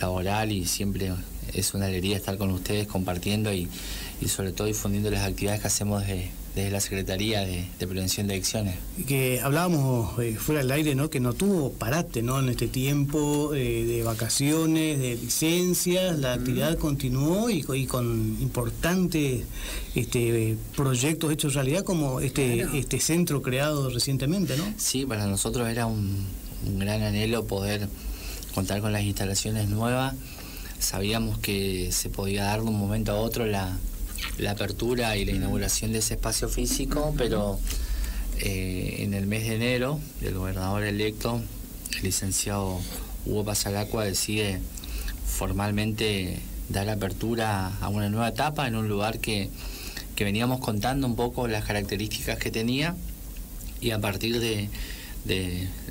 laboral, y siempre es una alegría estar con ustedes compartiendo y sobre todo difundiendo las actividades que hacemos desde la Secretaría de Prevención de Adicciones. Que hablábamos fuera del aire, ¿no? Que no tuvo parate, ¿no? En este tiempo de vacaciones, de licencias, la actividad continuó y con importantes proyectos hechos realidad, como este centro creado recientemente, ¿no? Sí, para nosotros era un gran anhelo poder contar con las instalaciones nuevas. Sabíamos que se podía dar de un momento a otro la apertura y la inauguración de ese espacio físico, pero en el mes de enero el gobernador electo, el licenciado Hugo Pasalacua, decide formalmente dar apertura a una nueva etapa en un lugar que veníamos contando un poco las características que tenía, y a partir de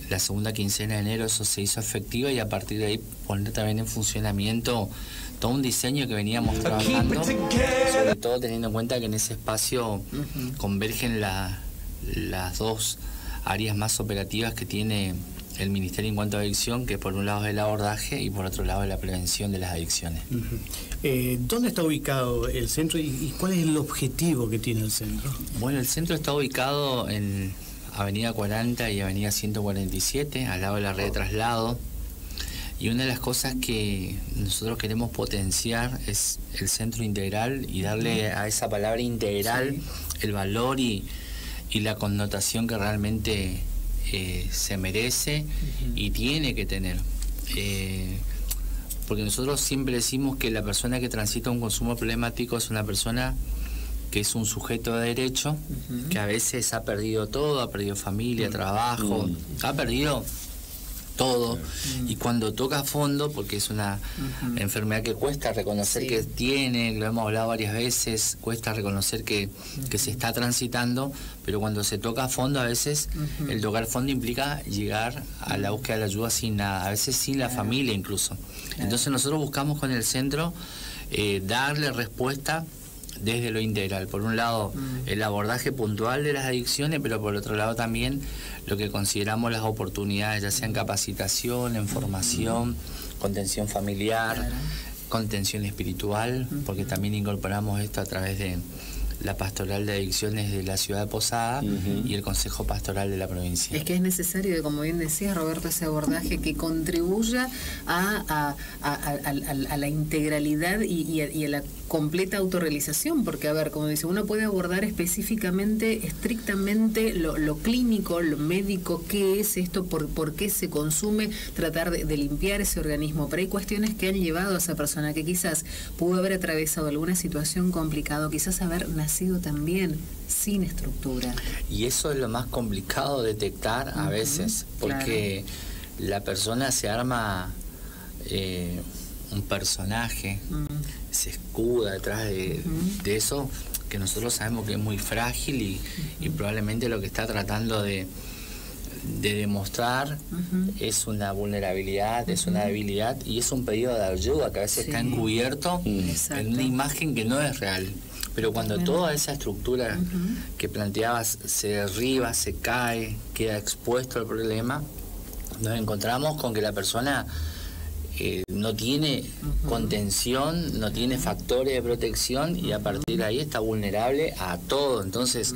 la segunda quincena de enero eso se hizo efectivo, y a partir de ahí poner también en funcionamiento todo un diseño que veníamos trabajando, sobre todo teniendo en cuenta que en ese espacio convergen las dos áreas más operativas que tiene el Ministerio en cuanto a adicción, que por un lado es el abordaje y por otro lado es la prevención de las adicciones. ¿Dónde está ubicado el centro y cuál es el objetivo que tiene el centro? Bueno, el centro está ubicado en Avenida 40 y Avenida 147, al lado de la red de traslado. Y una de las cosas que nosotros queremos potenciar es el centro integral y darle a esa palabra integral el valor y la connotación que realmente se merece y tiene que tener. Porque nosotros siempre decimos que la persona que transita un consumo problemático es una persona que es un sujeto de derecho, que a veces ha perdido todo, ha perdido familia, trabajo, ha perdido todo, y cuando toca a fondo, porque es una enfermedad que cuesta reconocer que tiene, lo hemos hablado varias veces, cuesta reconocer que se está transitando, pero cuando se toca a fondo, a veces el tocar fondo implica llegar a la búsqueda de la ayuda sin nada, a veces sin la familia incluso. Entonces nosotros buscamos con el centro darle respuesta desde lo integral, por un lado el abordaje puntual de las adicciones, pero por otro lado también lo que consideramos las oportunidades, ya sea en capacitación, en formación, contención familiar, contención espiritual, porque también incorporamos esto a través de la Pastoral de Adicciones de la ciudad de Posadas y el Consejo Pastoral de la provincia. Es que es necesario, como bien decías, Roberto, ese abordaje que contribuya a la integralidad y a la completa autorrealización, porque, a ver, como dice, uno puede abordar específicamente, estrictamente lo clínico, lo médico, qué es esto, por qué se consume, tratar de limpiar ese organismo, pero hay cuestiones que han llevado a esa persona que quizás pudo haber atravesado alguna situación complicada, quizás haber nacido también sin estructura. Y eso es lo más complicado detectar a veces, porque la persona se arma un personaje, se escuda detrás de eso, que nosotros sabemos que es muy frágil y probablemente lo que está tratando de demostrar es una vulnerabilidad, es una debilidad y es un pedido de ayuda que a veces está encubierto en una imagen que no es real. Pero cuando toda esa estructura que planteabas se derriba, se cae, queda expuesto al problema, nos encontramos con que la persona no tiene contención, no tiene factores de protección y a partir de ahí está vulnerable a todo. Entonces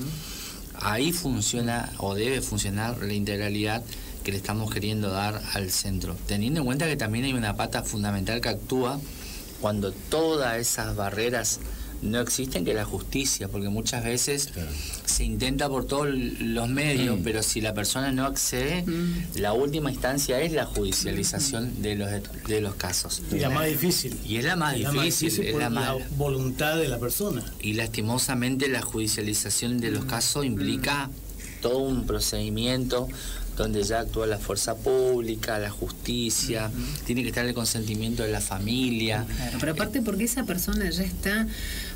ahí funciona o debe funcionar la integralidad que le estamos queriendo dar al centro, teniendo en cuenta que también hay una pata fundamental que actúa cuando todas esas barreras no existen, que la justicia, porque muchas veces se intenta por todos los medios, pero si la persona no accede, la última instancia es la judicialización de los casos. Y la más difícil. Y es la más difícil. Es la voluntad de la persona. Y lastimosamente la judicialización de los casos implica todo un procedimiento donde ya actúa la fuerza pública, la justicia, tiene que estar el consentimiento de la familia. Claro, pero aparte porque esa persona ya está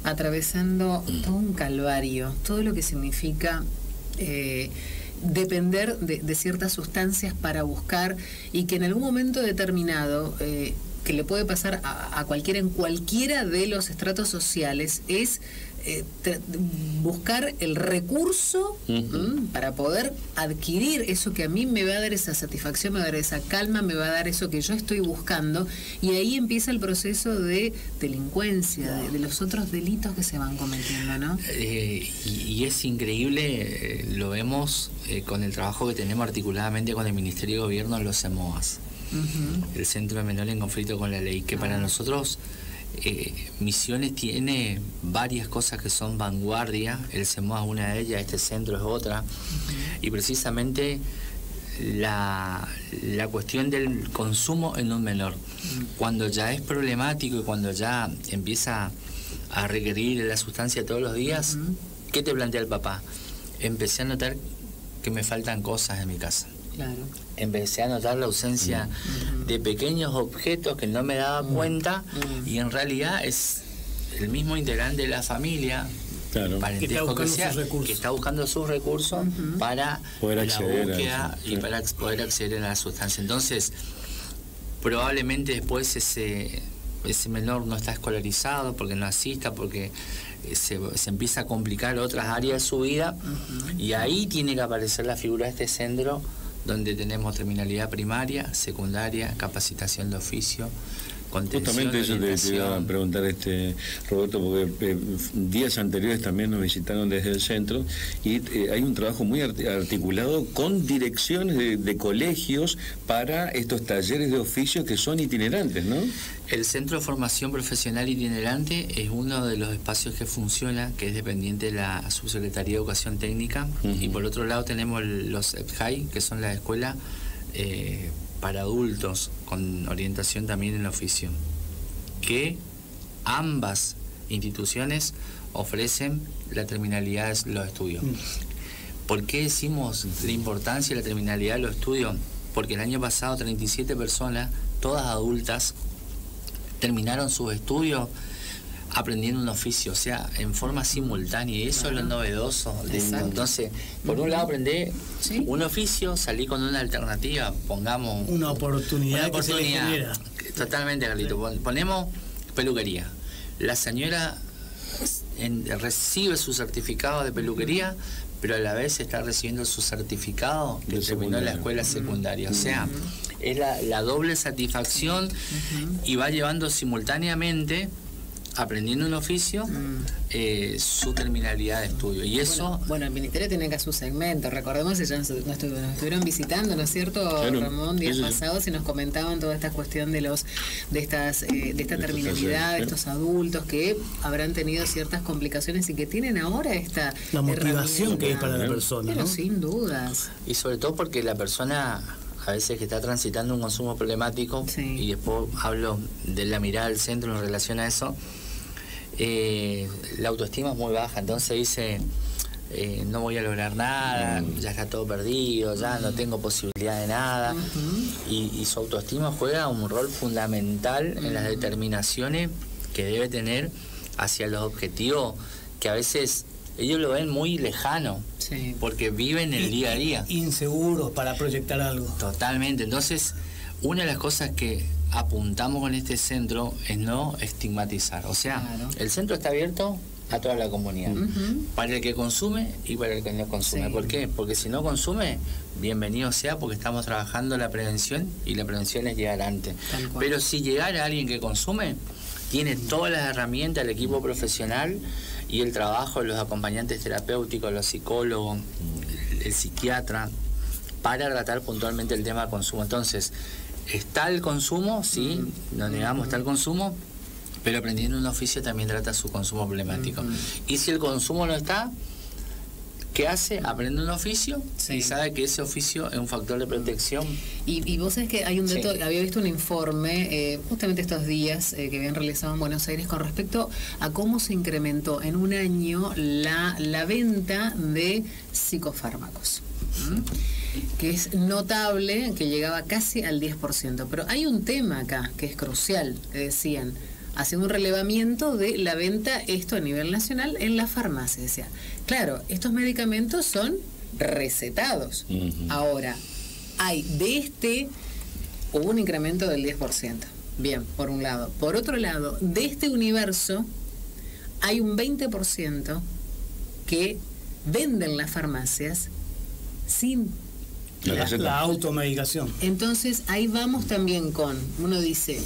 atravesando todo un calvario, todo lo que significa depender de ciertas sustancias para buscar, y que en algún momento determinado que le puede pasar a cualquiera en cualquiera de los estratos sociales es buscar el recurso para poder adquirir eso que a mí me va a dar esa satisfacción, me va a dar esa calma, me va a dar eso que yo estoy buscando, y ahí empieza el proceso de delincuencia, de los otros delitos que se van cometiendo, ¿no? Y es increíble, lo vemos con el trabajo que tenemos articuladamente con el Ministerio de Gobierno en los CEMOAs, el Centro de Menores en Conflicto con la Ley, que para nosotros... Misiones tiene varias cosas que son vanguardia, el CEMOA es una de ellas, este centro es otra, y precisamente la cuestión del consumo en un menor, cuando ya es problemático y cuando ya empieza a requerir la sustancia todos los días, ¿qué te plantea el papá? Empecé a notar que me faltan cosas en mi casa. Claro. Empecé a notar la ausencia de pequeños objetos que no me daba cuenta, y en realidad es el mismo integrante de la familia, parentesco que está buscando sus recursos para poder acceder para poder acceder a la sustancia. Entonces, probablemente después ese menor no está escolarizado porque no asista, porque se empieza a complicar otras áreas de su vida, y ahí tiene que aparecer la figura de este centro, donde tenemos terminalidad primaria, secundaria, capacitación de oficio, contención. Justamente eso te iba a preguntar, Roberto, porque días anteriores también nos visitaron desde el centro, y hay un trabajo muy articulado con direcciones de colegios para estos talleres de oficio que son itinerantes, ¿no? El Centro de Formación Profesional Itinerante es uno de los espacios que funciona, que es dependiente de la Subsecretaría de Educación Técnica, y por otro lado tenemos los EPJAI, que son las escuelas para adultos, con orientación también en el oficio, que ambas instituciones ofrecen la terminalidad de los estudios. ¿Por qué decimos la importancia de la terminalidad de los estudios? Porque el año pasado 37 personas, todas adultas, terminaron sus estudios aprendiendo un oficio, o sea, en forma simultánea, y eso es lo novedoso. Entonces, por un lado aprendí un oficio, salí con una alternativa, pongamos... Una oportunidad. Totalmente, Carlito. Ponemos peluquería. La señora recibe su certificado de peluquería, pero a la vez está recibiendo su certificado que terminó en la escuela secundaria. O sea, es la doble satisfacción, y va llevando simultáneamente... aprendiendo un oficio, su terminalidad de estudio. Y eso... Bueno, el Ministerio tiene acá su segmento. Recordemos que ya nos estuvieron visitando, ¿no es cierto, Ramón? Días pasados, y nos comentaban toda esta cuestión de esta terminalidad, de estos adultos que habrán tenido ciertas complicaciones y que tienen ahora esta... La motivación que hay para la persona, pero, ¿no? Sin dudas. Y sobre todo porque la persona... a veces que está transitando un consumo problemático, y después hablo de la mirada del centro en relación a eso, la autoestima es muy baja, entonces dice, no voy a lograr nada, ya está todo perdido, ya no tengo posibilidad de nada, y su autoestima juega un rol fundamental en las determinaciones que debe tener hacia los objetivos que a veces... ellos lo ven muy lejano, porque viven el día a día. Inseguros para proyectar algo. Totalmente. Entonces, una de las cosas que apuntamos con este centro es no estigmatizar. O sea, el centro está abierto a toda la comunidad, para el que consume y para el que no consume. ¿Por qué? Porque si no consume, bienvenido sea, porque estamos trabajando la prevención, y la prevención es llegar antes. Pero si llegara alguien que consume, tiene todas las herramientas, el equipo profesional y el trabajo de los acompañantes terapéuticos, los psicólogos, el psiquiatra, para tratar puntualmente el tema de consumo. Entonces, está el consumo, sí, no negamos, está el consumo, pero aprendiendo un oficio también trata su consumo problemático. Y si el consumo no está, ¿qué hace? Aprende un oficio, y sabe que ese oficio es un factor de protección. Y vos sabés que hay un dato, había visto un informe justamente estos días que habían realizado en Buenos Aires con respecto a cómo se incrementó en un año la venta de psicofármacos, que es notable, que llegaba casi al 10%. Pero hay un tema acá que es crucial, decían, haciendo un relevamiento de la venta, esto a nivel nacional, en las farmacias. Decía, claro, estos medicamentos son recetados. Ahora, hubo un incremento del 10%. Bien, por un lado. Por otro lado, de este universo hay un 20% que venden las farmacias sin la automedicación. Entonces ahí vamos también con, uno dice,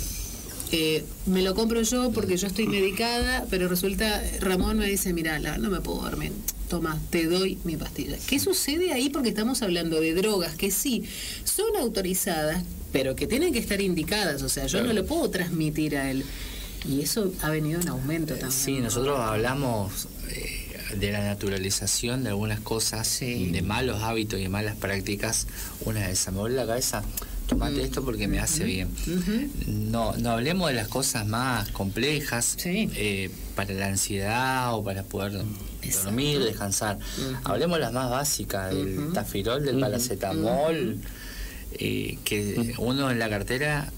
me lo compro yo porque yo estoy medicada, pero resulta, Ramón me dice, mirá, no me puedo dormir, toma, te doy mi pastilla. ¿Qué sucede ahí? Porque estamos hablando de drogas que sí son autorizadas, pero que tienen que estar indicadas, o sea, yo no lo puedo transmitir a él. Y eso ha venido en aumento también. Sí, nosotros hablamos de la naturalización de algunas cosas, sí, de malos hábitos y de malas prácticas. Una de esas, me duele la cabeza, tomate esto porque me hace bien. No hablemos de las cosas más complejas, sí, para la ansiedad o para poder dormir, descansar. Hablemos de las más básicas, del tafirol, del paracetamol, que uno en la cartera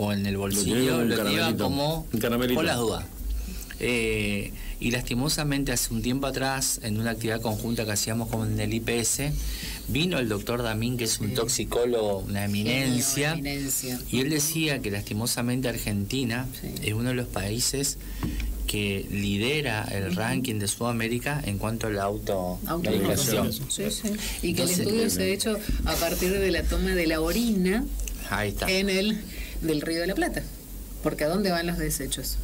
o en el bolsillo lo lleva como por las dudas. Y lastimosamente hace un tiempo atrás, en una actividad conjunta que hacíamos con el IPS, vino el doctor Damín, que es un toxicólogo, una eminencia, y él decía que lastimosamente Argentina es uno de los países que lidera el ranking de Sudamérica en cuanto a la automedicación. Y que entonces, el estudio se ha hecho a partir de la toma de la orina en el del río de la Plata, porque ¿a dónde van los desechos?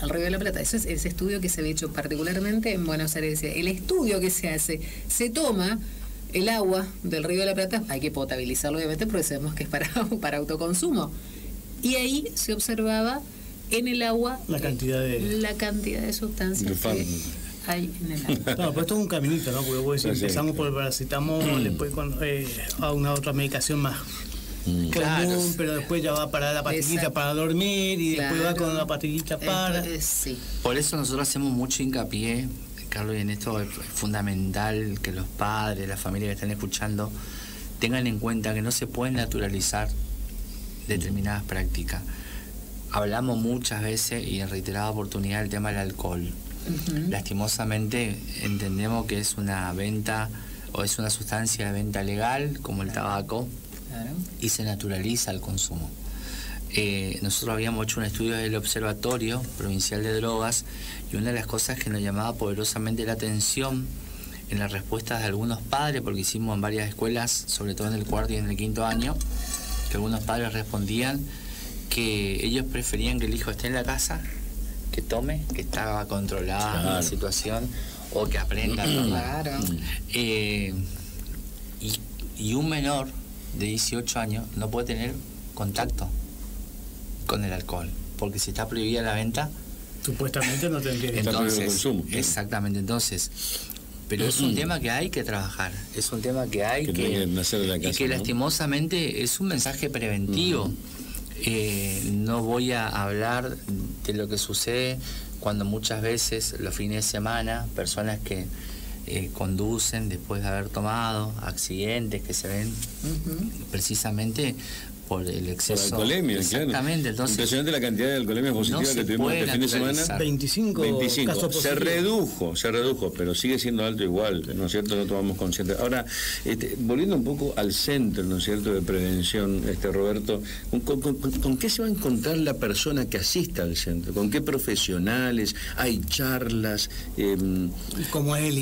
Al río de la Plata. Eso es ese estudio que se había hecho particularmente en Buenos Aires. El estudio que se hace, se toma el agua del río de la Plata, hay que potabilizarlo obviamente porque sabemos que es para autoconsumo, y ahí se observaba en el agua la cantidad de sustancias que hay en el agua. Pero esto es un caminito, ¿no? Porque vos decís, empezamos por el paracetamol, después con a una otra medicación más común, pero después ya va para la pastillita para dormir, y después va con la pastillita para... Entonces, por eso nosotros hacemos mucho hincapié, Carlos, y en esto es fundamental que los padres, las familias que están escuchando, tengan en cuenta que no se pueden naturalizar determinadas prácticas. Hablamos muchas veces y en reiterada oportunidad del tema del alcohol. Lastimosamente entendemos que es una venta o es una sustancia de venta legal, como el tabaco, y se naturaliza el consumo. Nosotros habíamos hecho un estudio del Observatorio Provincial de Drogas, y una de las cosas que nos llamaba poderosamente la atención en las respuestas de algunos padres, porque hicimos en varias escuelas, sobre todo en el cuarto y en el quinto año, que algunos padres respondían que ellos preferían que el hijo esté en la casa, que tome, que estaba controlada la situación, o que aprenda a tomar. Y un menor de 18 años no puede tener contacto con el alcohol, porque si está prohibida la venta, supuestamente no tendría que estar prohibido el consumo. Exactamente, entonces, pero es un tema que hay que trabajar, es un tema que hay que hacer de la casa, y que lastimosamente es un mensaje preventivo. No voy a hablar de lo que sucede cuando muchas veces los fines de semana, personas que conducen después de haber tomado, accidentes que se ven precisamente por el exceso. Por alcoholemia, exactamente. Entonces, impresionante la cantidad de alcoholemia positiva que tuvimos este fin de semana. 25 casos positivos. Se redujo, pero sigue siendo alto igual, ¿no es cierto? No tomamos conciencia. Ahora, volviendo un poco al centro, ¿no es cierto?, de prevención, Roberto, ¿con qué se va a encontrar la persona que asista al centro? ¿Con qué profesionales? ¿Hay charlas? ¿Cómo es el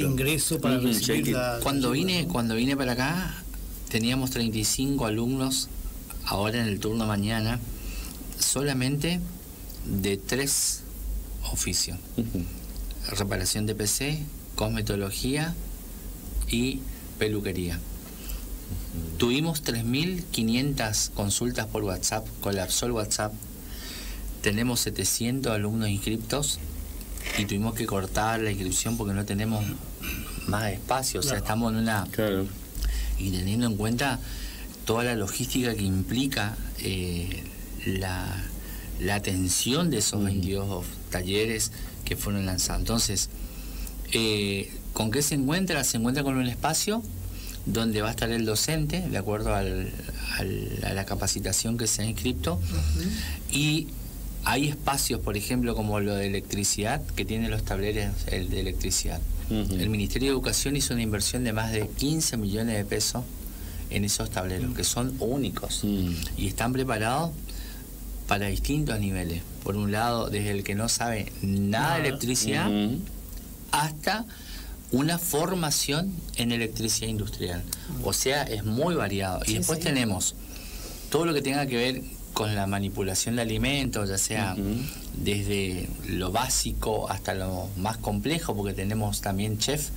ingreso para recibir la... Cuando vine para acá, teníamos 35 alumnos, ahora en el turno mañana, solamente de 3 oficios. Reparación de PC, cosmetología y peluquería. Tuvimos 3.500 consultas por WhatsApp, colapsó el WhatsApp. Tenemos 700 alumnos inscriptos y tuvimos que cortar la inscripción porque no tenemos más espacio. O sea, estamos en una... Y teniendo en cuenta toda la logística que implica la atención de esos 22 talleres que fueron lanzados. Entonces, ¿con qué se encuentra? Se encuentra con un espacio donde va a estar el docente, de acuerdo a la capacitación que se ha inscrito. Y hay espacios, por ejemplo, como lo de electricidad, que tienen los tableros de electricidad. El Ministerio de Educación hizo una inversión de más de 15 millones de pesos en esos tableros, que son únicos y están preparados para distintos niveles. Por un lado, desde el que no sabe nada de electricidad hasta una formación en electricidad industrial. O sea, es muy variado. Sí, y después tenemos todo lo que tenga que ver con la manipulación de alimentos, ya sea desde lo básico hasta lo más complejo, porque tenemos también chef,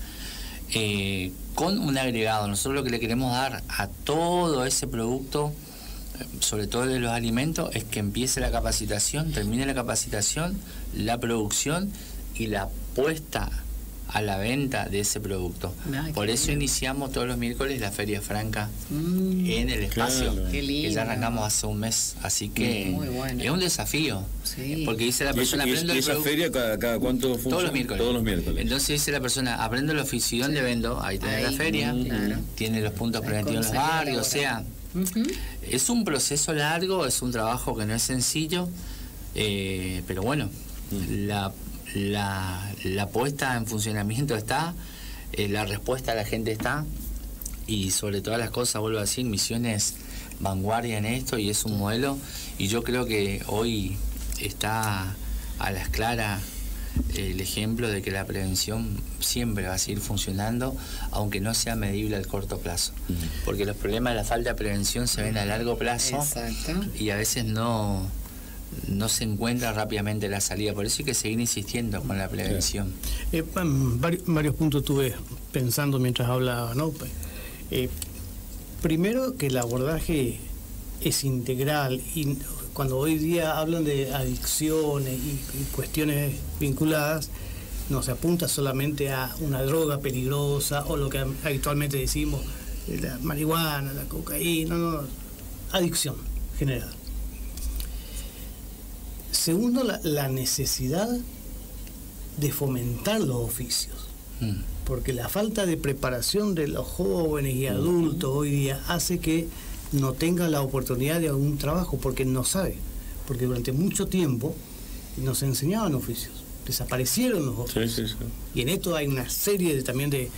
con un agregado. Nosotros lo que le queremos dar a todo ese producto, sobre todo de los alimentos, es que empiece la capacitación, termine la capacitación, la producción y la puesta a la venta de ese producto. Por eso iniciamos todos los miércoles la Feria Franca en el espacio, que ya arrancamos hace un mes, así que es un desafío, porque dice la persona, aprendo el producto. ¿Esa feria cada cuánto funciona? Todos los miércoles. Entonces dice la persona, aprendo el oficio y dónde vendo, ahí tiene la feria, tiene los puntos preventivos en los barrios, o sea, es un proceso largo, es un trabajo que no es sencillo, pero bueno, la puesta en funcionamiento está, la respuesta a la gente está, y sobre todas las cosas, vuelvo a decir, Misiones vanguardia en esto y es un modelo, y yo creo que hoy está a las claras el ejemplo de que la prevención siempre va a seguir funcionando, aunque no sea medible al corto plazo, porque los problemas de la falta de prevención se ven a largo plazo. Exacto. Y a veces no se encuentra rápidamente la salida, por eso hay que seguir insistiendo con la prevención. Varios puntos estuve pensando mientras hablaba, ¿no? Primero, que el abordaje es integral, y cuando hoy día hablan de adicciones y cuestiones vinculadas, no se apunta solamente a una droga peligrosa o lo que habitualmente decimos, la marihuana, la cocaína, no, adicción general. Segundo, la necesidad de fomentar los oficios, porque la falta de preparación de los jóvenes y adultos hoy día hace que no tengan la oportunidad de algún trabajo, porque no sabe, porque durante mucho tiempo nos enseñaban oficios, desaparecieron los oficios. Y en esto hay una serie también de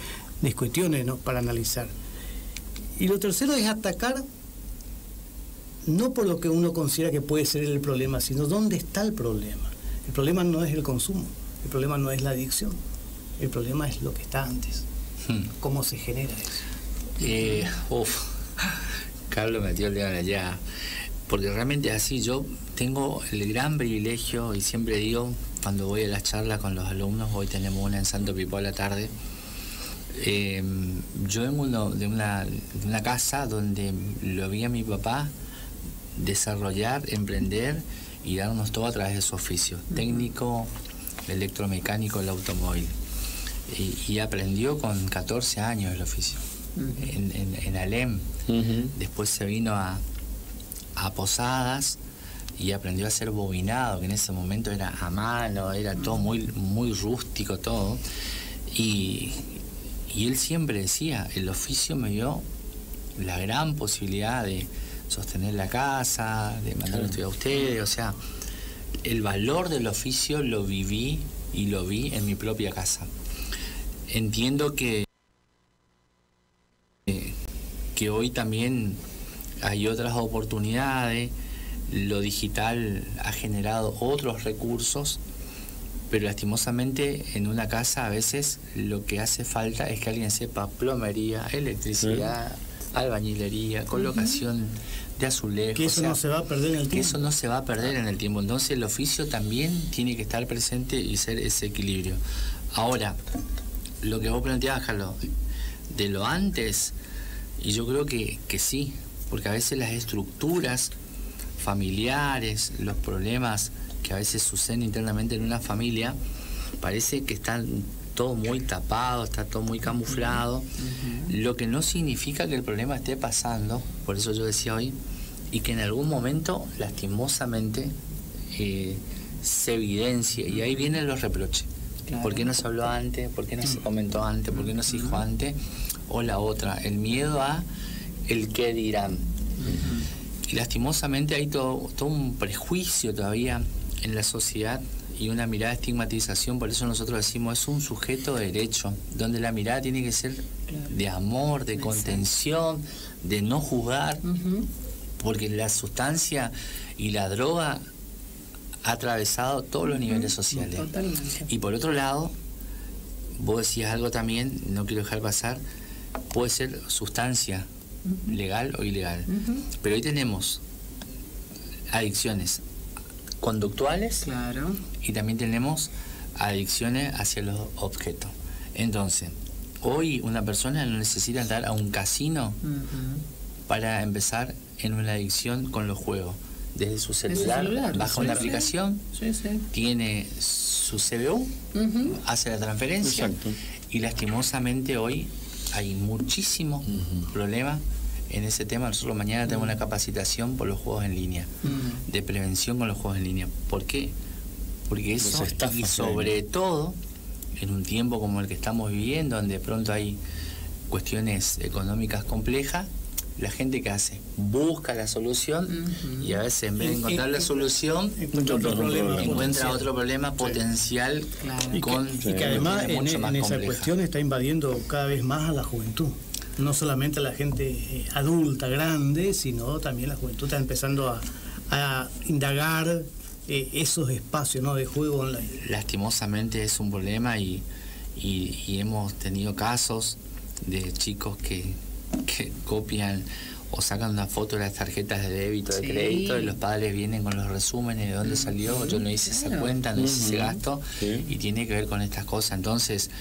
cuestiones, ¿no?, para analizar. Y lo tercero es atacar, no por lo que uno considera que puede ser el problema, sino dónde está el problema. El problema no es el consumo, el problema no es la adicción, el problema es lo que está antes. ¿Cómo se genera eso? Carlos metió el dedo en la llaga, porque realmente es así. Yo tengo el gran privilegio, y siempre digo, cuando voy a las charlas con los alumnos, hoy tenemos una en Santo Pipó a la tarde, yo vengo de una casa donde lo vi a mi papá desarrollar, emprender y darnos todo a través de su oficio técnico, electromecánico del automóvil, y aprendió con 14 años el oficio en Alem. Después se vino a Posadas y aprendió a hacer bobinado, que en ese momento era a mano, era todo muy rústico todo, y él siempre decía, el oficio me dio la gran posibilidad de sostener la casa, de mandar a estudiar a ustedes, o sea, el valor del oficio lo viví y lo vi en mi propia casa. Entiendo que hoy también hay otras oportunidades, lo digital ha generado otros recursos, pero lastimosamente en una casa a veces lo que hace falta es que alguien sepa plomería, electricidad, albañilería, colocación de azulejos. Que eso, o sea, no se va a perder en el tiempo. Eso no se va a perder en el tiempo. Entonces el oficio también tiene que estar presente y ser ese equilibrio. Ahora, lo que vos planteabas, Carlos, de lo antes, y yo creo que sí, porque a veces las estructuras familiares, los problemas que a veces suceden internamente en una familia, parece que están todo muy tapado, está todo muy camuflado, lo que no significa que el problema esté pasando, por eso yo decía hoy, y que en algún momento, lastimosamente, se evidencia, y ahí vienen los reproches. ¿Por qué no se habló antes? ¿Por qué no se comentó antes? ¿Por qué no se dijo antes? O la otra, el miedo a el qué dirán. Y lastimosamente hay todo un prejuicio todavía en la sociedad, y una mirada de estigmatización. Por eso nosotros decimos, es un sujeto de derecho, donde la mirada tiene que ser de amor, de contención, de no juzgar, porque la sustancia Y la droga ha atravesado todos los niveles sociales. Totalmente. Y por otro lado, vos decías algo también, no quiero dejar pasar, puede ser sustancia, legal o ilegal. Pero hoy tenemos adicciones conductuales, claro, y también tenemos adicciones hacia los objetos. Entonces, hoy una persona no necesita andar a un casino para empezar en una adicción con los juegos. Desde su celular, baja una aplicación, tiene su CBU, hace la transferencia. Y lastimosamente hoy hay muchísimos problemas en ese tema. Nosotros mañana tenemos una capacitación por los juegos en línea, de prevención con los juegos en línea. ¿Por qué? Porque eso, y sobre todo en un tiempo como el que estamos viviendo, donde de pronto hay cuestiones económicas complejas, la gente que hace, busca la solución y a veces en vez de encontrar la solución encuentra otro problema potencial, y que además en esa cuestión está invadiendo cada vez más a la juventud, no solamente a la gente adulta, grande, sino también la juventud está empezando a indagar esos espacios, ¿no?, de juego online. Lastimosamente es un problema, y hemos tenido casos de chicos que copian o sacan una foto de las tarjetas de débito, de crédito, y los padres vienen con los resúmenes de dónde salió, yo no hice esa cuenta, no hice ese gasto, y tiene que ver con estas cosas. Entonces,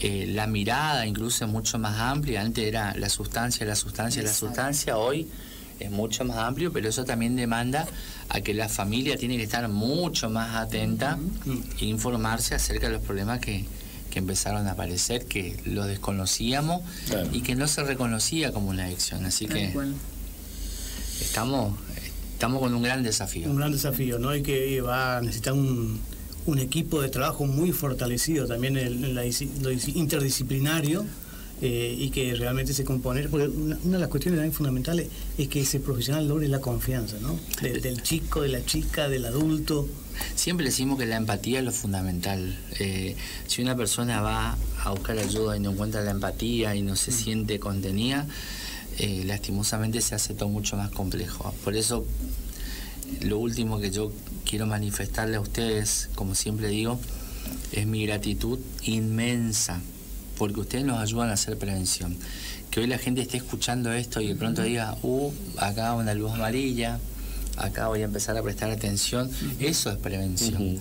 la mirada incluso es mucho más amplia. Antes era la sustancia, la sustancia, la sustancia. Hoy es mucho más amplio, pero eso también demanda a que la familia tiene que estar mucho más atenta e informarse acerca de los problemas que empezaron a aparecer, que los desconocíamos y que no se reconocía como una adicción. Así que estamos con un gran desafío. Un gran desafío, ¿no? Y que va a necesitar un equipo de trabajo muy fortalecido también en lo interdisciplinario, y que realmente se compone, porque una de las cuestiones también fundamentales es que ese profesional logre la confianza, ¿no?, del chico, de la chica, del adulto. Siempre decimos que la empatía es lo fundamental. Si una persona va a buscar ayuda y no encuentra la empatía y no se siente contenida, lastimosamente se hace todo mucho más complejo. Por eso, lo último que yo quiero manifestarle a ustedes, como siempre digo, es mi gratitud inmensa, porque ustedes nos ayudan a hacer prevención. Que hoy la gente esté escuchando esto y de pronto diga, acá una luz amarilla, acá voy a empezar a prestar atención. Eso es prevención.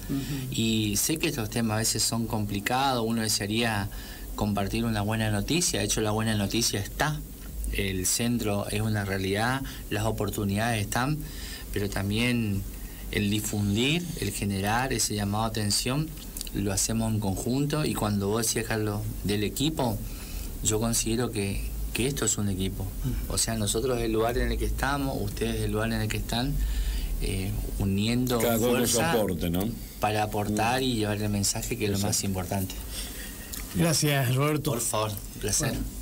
Y sé que estos temas a veces son complicados, uno desearía compartir una buena noticia, de hecho la buena noticia está, el centro es una realidad, las oportunidades están, pero también el difundir, el generar ese llamado a atención, lo hacemos en conjunto. Y cuando vos decías, Carlos, del equipo, yo considero que esto es un equipo. O sea, nosotros el lugar en el que estamos, ustedes el lugar en el que están, uniendo fuerza para aportar y llevar el mensaje, que es lo más importante. Gracias, Roberto. Por favor, un placer. Bueno.